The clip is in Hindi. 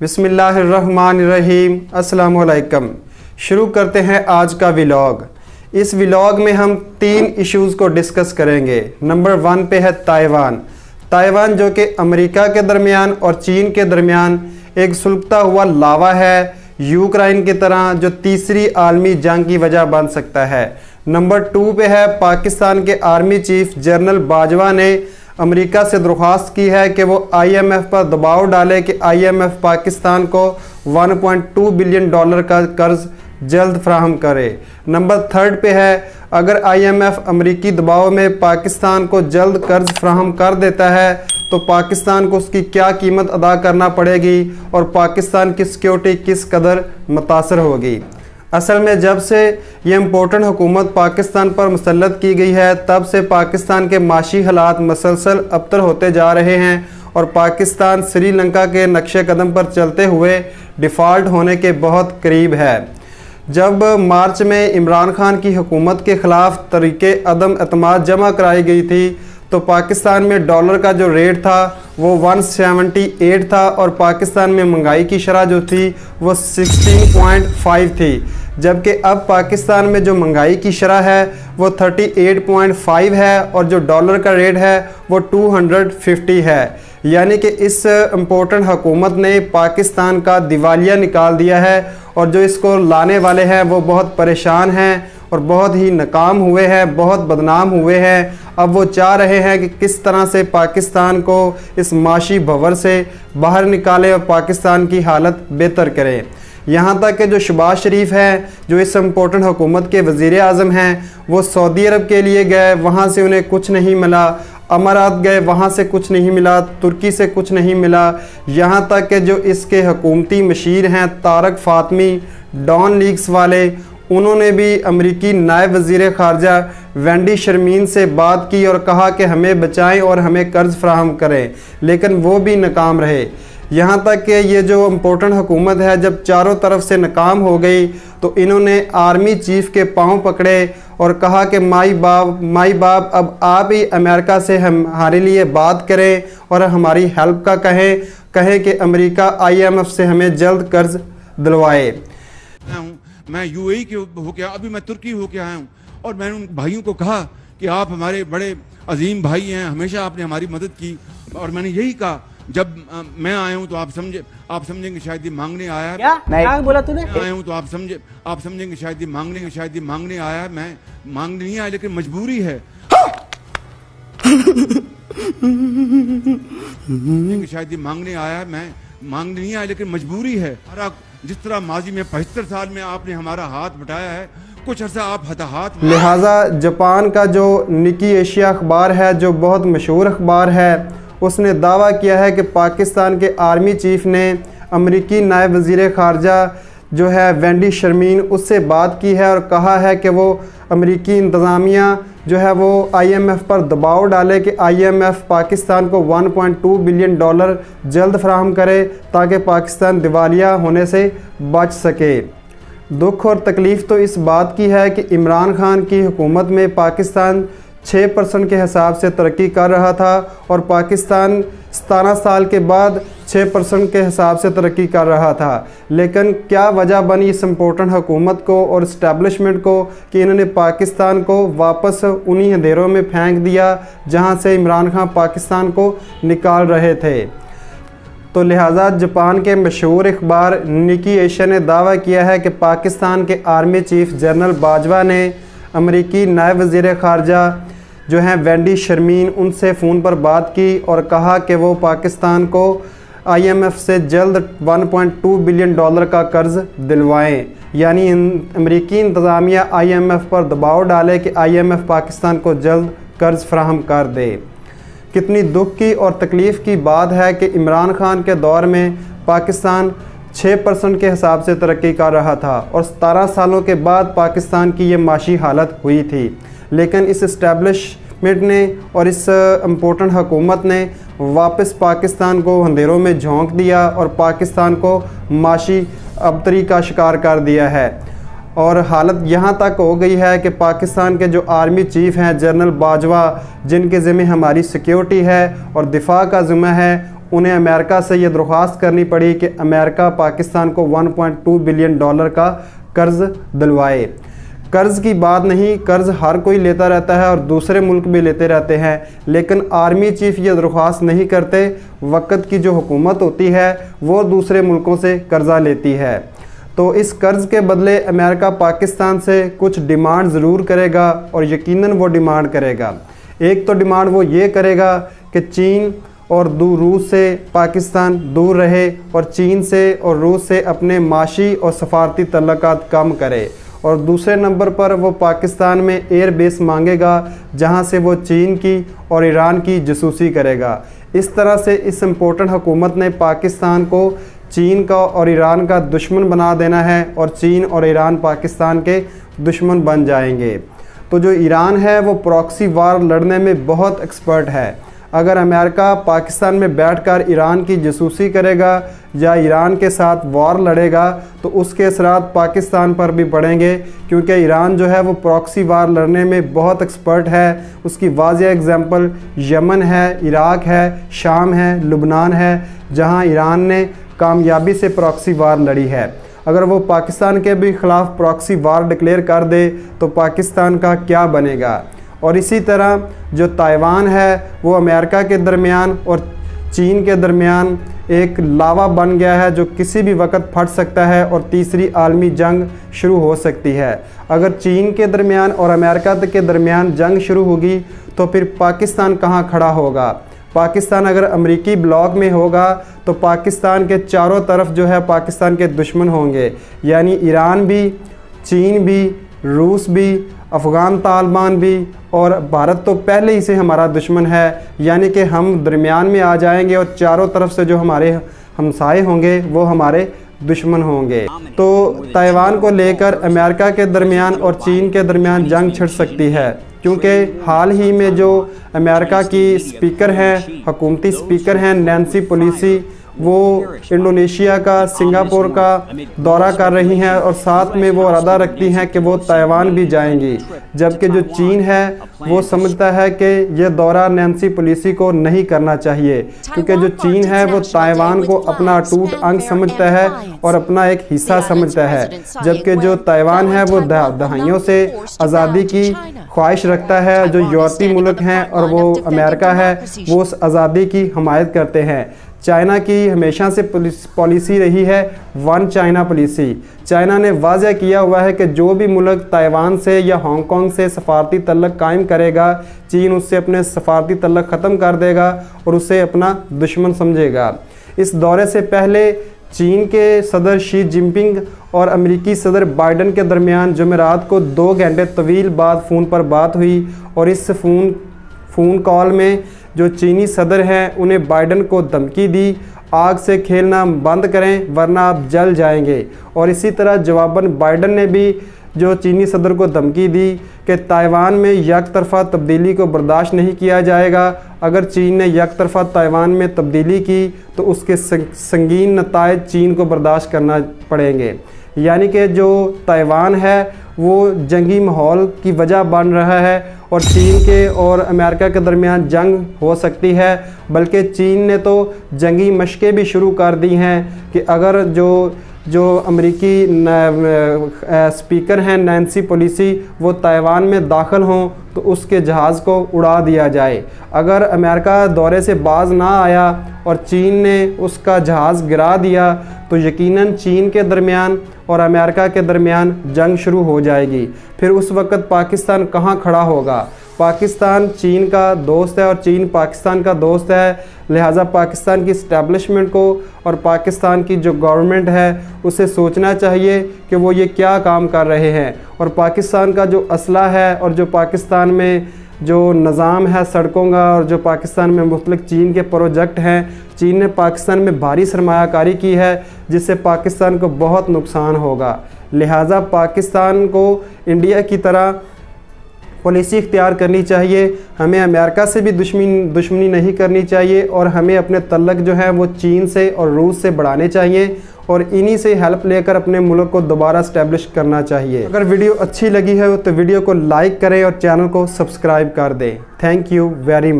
बिस्मिल्लाहिर्रहमानिर्रहीम, अस्सलाम वालेकुम। शुरू करते हैं आज का व्लॉग। इस व्लॉग में हम 3 इश्यूज़ को डिस्कस करेंगे। नंबर 1 पे है ताइवान जो कि अमेरिका के दरमियान और चीन के दरमियान एक सुलगता हुआ लावा है, यूक्रेन की तरह, जो तीसरी आलमी जंग की वजह बन सकता है। नंबर 2 पे है पाकिस्तान के आर्मी चीफ जनरल बाजवा ने अमेरिका से दरख्वास्त की है कि वो IMF पर दबाव डाले कि IMF पाकिस्तान को 1.2 बिलियन डॉलर का कर्ज जल्द फ्राहम करे। नंबर 3 पे है अगर IMF अमेरिकी दबाव में पाकिस्तान को जल्द कर्ज फ्राहम कर देता है तो पाकिस्तान को उसकी क्या कीमत अदा करना पड़ेगी और पाकिस्तान की सिक्योरिटी किस कदर मुतासर होगी। असल में जब से ये इम्पोर्टेंट हुकूमत पाकिस्तान पर मुसलत की गई है तब से पाकिस्तान के माशी हालात मसलसल अबतर होते जा रहे हैं और पाकिस्तान श्रीलंका के नक्शे कदम पर चलते हुए डिफ़ॉल्ट होने के बहुत करीब है। जब मार्च में इमरान खान की हुकूमत के ख़िलाफ़ तरीके अदम एतमाद जमा कराई गई थी तो पाकिस्तान में डॉलर का जो रेट था वो 178 था और पाकिस्तान में महंगाई की शरह जो थी वो 16.5 थी, जबकि अब पाकिस्तान में जो महंगाई की शरह है वो 38.5 है और जो डॉलर का रेट है वो 250 है। यानी कि इस इम्पोर्टेंट हुकूमत ने पाकिस्तान का दिवालिया निकाल दिया है और जो इसको लाने वाले हैं वो बहुत परेशान हैं और बहुत ही नाकाम हुए हैं, बहुत बदनाम हुए हैं। अब वो चाह रहे हैं कि किस तरह से पाकिस्तान को इस माशी भंवर से बाहर निकालें और पाकिस्तान की हालत बेहतर करें। यहाँ तक कि जो शहबाज शरीफ हैं, जो इस इम्पोर्टेंट हुकूमत के वज़ीर आज़म हैं, वो सऊदी अरब के लिए गए, वहाँ से उन्हें कुछ नहीं मिला। अमारात गए, वहाँ से कुछ नहीं मिला। तुर्की से कुछ नहीं मिला। यहाँ तक कि जो इसके हुकूमती मशीर हैं तारक फातमी, डॉन लीग्स वाले, उन्होंने भी अमरीकी नायब वज़ीर ख़ारजा वेंडी शर्मीन से बात की और कहा कि हमें बचाएं और हमें कर्ज़ फ्राहम करें, लेकिन वो भी नाकाम रहे। यहाँ तक कि ये जो इम्पोर्टेंट हुकूमत है जब चारों तरफ से नाकाम हो गई तो इन्होंने आर्मी चीफ़ के पाँव पकड़े और कहा कि माई बाप अब आप ही अमेरिका से हमारे लिए बात करें और हमारी हेल्प का कहें कि अमेरिका IMF से हमें जल्द कर्ज़ दिलवाए। मैं UAE के होके आया, अभी मैं तुर्की होके आया हूँ और मैंने उन भाइयों को कहा कि आप हमारे बड़े अजीम भाई हैं, हमेशा आपने हमारी मदद की। और मैंने यही कहा जब मैं आया हूँ तो आप समझेंगे शायद ये मांगने आया है। क्या बोला तूने? आया हूँ तो आप समझेंगे शायद ये मांगने आया है। मैं मांगने नहीं आया, लेकिन मजबूरी है। शायद ये मांगने आया है, मैं मांगने नहीं आया, लेकिन मजबूरी है। जिस तरह माजी में 75 साल में आपने हमारा हाथ बटाया है, कुछ अर्सा आप हताहत। लिहाजा जापान का जो निकी एशिया अखबार है, जो बहुत मशहूर अखबार है, उसने दावा किया है कि पाकिस्तान के आर्मी चीफ ने अमरीकी नायब वज़ीर ख़ारजा जो है वेंडी शर्मीन, उससे बात की है और कहा है कि वो अमरीकी इंतज़ामिया जो है वो IMF पर दबाव डाले कि IMF पाकिस्तान को 1.2 बिलियन डॉलर जल्द फ्राहम करे ताकि पाकिस्तान दिवालिया होने से बच सके। दुख और तकलीफ़ तो इस बात की है कि इमरान खान की हुकूमत में पाकिस्तान 6% के हिसाब से तरक्की कर रहा था और पाकिस्तान 17 साल के बाद 6% के हिसाब से तरक्की कर रहा था, लेकिन क्या वजह बनी इस इम्पोर्टेंट हुकूमत को और इस्टेब्लिशमेंट को कि इन्होंने पाकिस्तान को वापस उन्हीं अंधेरों में फेंक दिया जहां से इमरान खान पाकिस्तान को निकाल रहे थे। तो लिहाजा जापान के मशहूर अखबार निकी एशिया ने दावा किया है कि पाकिस्तान के आर्मी चीफ जनरल बाजवा ने अमरीकी नायब वज़ीर ख़ारजा जो हैं वेंडी शर्मीन, उनसे फ़ोन पर बात की और कहा कि वो पाकिस्तान को IMF से जल्द 1.2 बिलियन डॉलर का कर्ज़ दिलवाएं। यानी अमरीकी इंतज़ामिया IMF पर दबाव डाले कि IMF पाकिस्तान को जल्द कर्ज़ फ्राहम कर दे। कितनी दुख की और तकलीफ़ की बात है कि इमरान खान के दौर में पाकिस्तान 6% के हिसाब से तरक्की कर रहा था और 17 सालों के बाद पाकिस्तान की ये माशी हालत हुई थी, लेकिन इस इस्टेब्लिशमेंट ने और इस इम्पोर्टेंट हुकूमत ने वापस पाकिस्तान को अंधेरों में झोंक दिया और पाकिस्तान को माशी अबतरी का शिकार कर दिया है। और हालत यहाँ तक हो गई है कि पाकिस्तान के जो आर्मी चीफ हैं जनरल बाजवा, जिनके ज़िम्मे हमारी सिक्योरिटी है और दिफा का ज़िम्मा है, उन्हें अमेरिका से ये दरख्वास्त करनी पड़ी कि अमेरिका पाकिस्तान को 1.2 बिलियन डॉलर का कर्ज़ दिलवाए। कर्ज़ की बात नहीं, कर्ज़ हर कोई लेता रहता है और दूसरे मुल्क भी लेते रहते हैं, लेकिन आर्मी चीफ ये दरख्वास्त नहीं करते। वक्त की जो हुकूमत होती है वो दूसरे मुल्कों से कर्ज़ा लेती है, तो इस कर्ज़ के बदले अमेरिका पाकिस्तान से कुछ डिमांड ज़रूर करेगा और यकीनन वो डिमांड करेगा। एक तो डिमांड वो ये करेगा कि चीन और रूस से पाकिस्तान दूर रहे और चीन से और रूस से अपने माशी और सफारती तल्लुकात कम करे, और दूसरे नंबर पर वो पाकिस्तान में एयर बेस मांगेगा जहां से वो चीन की और ईरान की जासूसी करेगा। इस तरह से इस इम्पोर्टेंट हुकूमत ने पाकिस्तान को चीन का और ईरान का दुश्मन बना देना है और चीन और ईरान पाकिस्तान के दुश्मन बन जाएंगे। तो जो ईरान है वो प्रॉक्सी वार लड़ने में बहुत एक्सपर्ट है। अगर अमेरिका पाकिस्तान में बैठकर ईरान की जासूसी करेगा या ईरान के साथ वार लड़ेगा तो उसके असरात पाकिस्तान पर भी पड़ेंगे, क्योंकि ईरान जो है वो प्रॉक्सी वार लड़ने में बहुत एक्सपर्ट है। उसकी वाज़िया एग्जांपल यमन है, इराक़ है, शाम है, लुबनान है, जहां ईरान ने कामयाबी से प्रॉक्सी वार लड़ी है। अगर वो पाकिस्तान के भी ख़िलाफ़ प्रॉक्सी वार डिक्लेयर कर दे तो पाकिस्तान का क्या बनेगा। और इसी तरह जो ताइवान है वो अमेरिका के दरमियान और चीन के दरमियान एक लावा बन गया है जो किसी भी वक्त फट सकता है और तीसरी आलमी जंग शुरू हो सकती है। अगर चीन के दरमियान और अमेरिका के दरमियान जंग शुरू होगी तो फिर पाकिस्तान कहाँ खड़ा होगा। पाकिस्तान अगर अमेरिकी ब्लॉक में होगा तो पाकिस्तान के चारों तरफ जो है पाकिस्तान के दुश्मन होंगे, यानी ईरान भी, चीन भी, रूस भी, अफ़गान तालिबान भी, और भारत तो पहले ही से हमारा दुश्मन है, यानी कि हम दरमियान में आ जाएंगे और चारों तरफ से जो हमारे हमसाए होंगे वो हमारे दुश्मन होंगे। तो ताइवान को लेकर अमेरिका के दरमियान और चीन के दरमियान जंग छिड़ सकती है, क्योंकि हाल ही में जो अमेरिका की स्पीकर हैं, हुकूमती स्पीकर हैं नैन्सी पेलोसी, वो इंडोनेशिया का, सिंगापुर का दौरा कर रही हैं और साथ में वो इरादा रखती हैं कि वो ताइवान भी जाएंगी, जबकि जो चीन है वो समझता है कि यह दौरा नैन्सी पेलोसी को नहीं करना चाहिए, क्योंकि जो चीन है वो ताइवान को अपना अटूट अंग समझता है और अपना एक हिस्सा समझता है, जबकि जो ताइवान है वो दहाइयों से आज़ादी की ख्वाहिश रखता है। जो यूरोपीय मुल्क हैं और वो अमेरिका है वो उस आज़ादी की हमायत करते हैं। चाइना की हमेशा से पॉलिसी रही है वन चाइना पॉलिसी। चाइना ने वाज़ह किया हुआ है कि जो भी मुल्क ताइवान से या हांगकांग से सफारती तल्लक कायम करेगा, चीन उससे अपने सफारती तल्लक ख़त्म कर देगा और उसे अपना दुश्मन समझेगा। इस दौरे से पहले चीन के सदर शी जिनपिंग और अमेरिकी सदर बाइडन के दरमियान जुमेरात को 2 घंटे तवील बाद फ़ोन पर बात हुई, और इस फ़ोन कॉल में जो चीनी सदर हैं उन्हें बाइडन को धमकी दी, आग से खेलना बंद करें वरना आप जल जाएंगे। और इसी तरह जवाबन बाइडन ने भी जो चीनी सदर को धमकी दी कि ताइवान में यकतरफ़ा तब्दीली को बर्दाश्त नहीं किया जाएगा। अगर चीन ने यकतरफ़ा ताइवान में तब्दीली की तो उसके संगीन नतायज चीन को बर्दाश्त करना पड़ेंगे, यानी कि जो ताइवान है वो जंगी माहौल की वजह बन रहा है और चीन के और अमेरिका के दरमियान जंग हो सकती है। बल्कि चीन ने तो जंगी मशकें भी शुरू कर दी हैं कि अगर जो अमेरिकी स्पीकर हैं नैन्सी पेलोसी वो ताइवान में दाखिल हों तो उसके जहाज़ को उड़ा दिया जाए। अगर अमेरिका दौरे से बाज ना आया और चीन ने उसका जहाज़ गिरा दिया तो यकीनन चीन के दरमियान और अमेरिका के दरमियान जंग शुरू हो जाएगी। फिर उस वक़्त पाकिस्तान कहाँ खड़ा होगा। पाकिस्तान चीन का दोस्त है और चीन पाकिस्तान का दोस्त है, लिहाजा पाकिस्तान की इस्टेब्लिशमेंट को और पाकिस्तान की जो गवर्नमेंट है उसे सोचना चाहिए कि वो ये क्या काम कर रहे हैं। और पाकिस्तान का जो असला है और जो पाकिस्तान में जो निज़ाम है सड़कों का और जो पाकिस्तान में मुख्तलिफ चीन के प्रोजेक्ट हैं, चीन ने पाकिस्तान में भारी सरमायाकारी की है जिससे पाकिस्तान को बहुत नुकसान होगा। लिहाजा पाकिस्तान को इंडिया की तरह पॉलिसी इख्तियार करनी चाहिए। हमें अमेरिका से भी दुश्मनी नहीं करनी चाहिए और हमें अपने तल्लक जो हैं वो चीन से और रूस से बढ़ाने चाहिए और इन्हीं से हेल्प लेकर अपने मुल्क को दोबारा इस्टेब्लिश करना चाहिए। अगर वीडियो अच्छी लगी है तो वीडियो को लाइक करें और चैनल को सब्सक्राइब कर दें। Thank you very much.